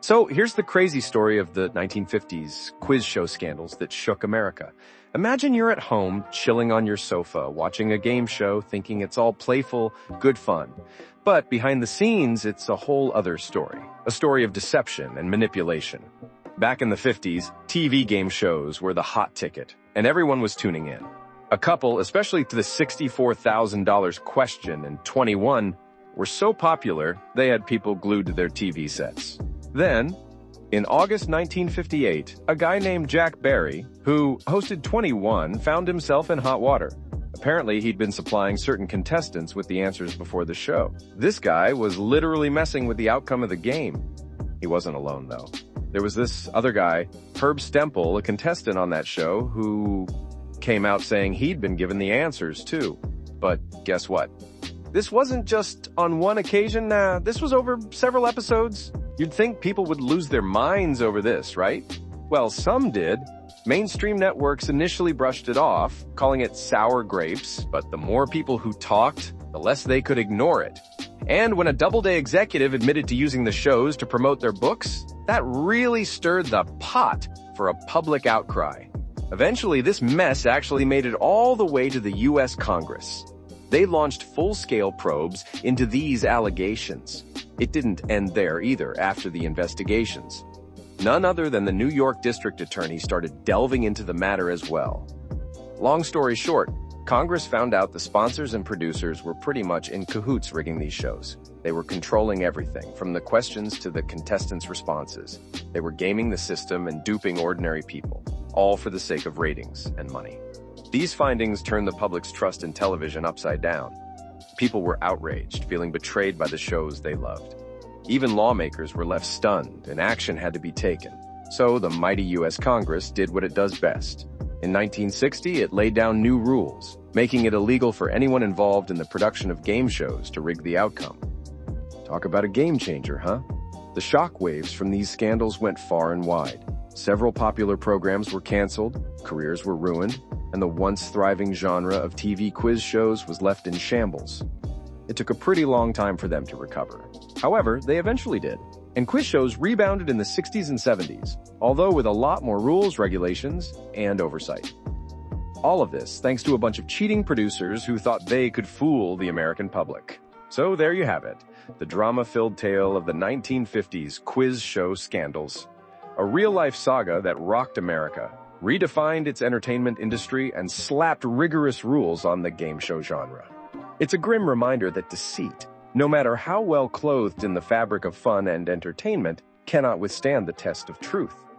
So here's the crazy story of the 1950s quiz show scandals that shook America. Imagine you're at home, chilling on your sofa, watching a game show, thinking it's all playful, good fun. But behind the scenes, it's a whole other story. A story of deception and manipulation. Back in the 50s, TV game shows were the hot ticket, and everyone was tuning in. A couple, especially to the $64,000 Question and 21, were so popular, they had people glued to their TV sets. Then, in August 1958, a guy named Jack Barry, who hosted 21, found himself in hot water. Apparently, he'd been supplying certain contestants with the answers before the show. This guy was literally messing with the outcome of the game. He wasn't alone, though. There was this other guy, Herb Stempel, a contestant on that show, who came out saying he'd been given the answers too. But guess what? This wasn't just on one occasion. This was over several episodes. You'd think people would lose their minds over this, right? Well, some did. Mainstream networks initially brushed it off, calling it sour grapes, but the more people who talked, the less they could ignore it. And when a Doubleday executive admitted to using the shows to promote their books, that really stirred the pot for a public outcry. Eventually, this mess actually made it all the way to the U.S. Congress. They launched full-scale probes into these allegations. It didn't end there either after the investigations. None other than the New York district attorney started delving into the matter as well. Long story short, Congress found out the sponsors and producers were pretty much in cahoots rigging these shows. They were controlling everything, from the questions to the contestants' responses. They were gaming the system and duping ordinary people, all for the sake of ratings and money. These findings turned the public's trust in television upside down. People were outraged, feeling betrayed by the shows they loved. Even lawmakers were left stunned, and action had to be taken. So the mighty U.S. Congress did what it does best. In 1960, it laid down new rules, making it illegal for anyone involved in the production of game shows to rig the outcome. Talk about a game changer, huh? The shockwaves from these scandals went far and wide. Several popular programs were canceled, careers were ruined, and the once thriving genre of TV quiz shows was left in shambles. It took a pretty long time for them to recover. However, they eventually did, and quiz shows rebounded in the 60s and 70s, although with a lot more rules, regulations, and oversight. All of this thanks to a bunch of cheating producers who thought they could fool the American public. So there you have it, the drama-filled tale of the 1950s quiz show scandals. A real-life saga that rocked America, redefined its entertainment industry, and slapped rigorous rules on the game show genre. It's a grim reminder that deceit, no matter how well clothed in the fabric of fun and entertainment, cannot withstand the test of truth.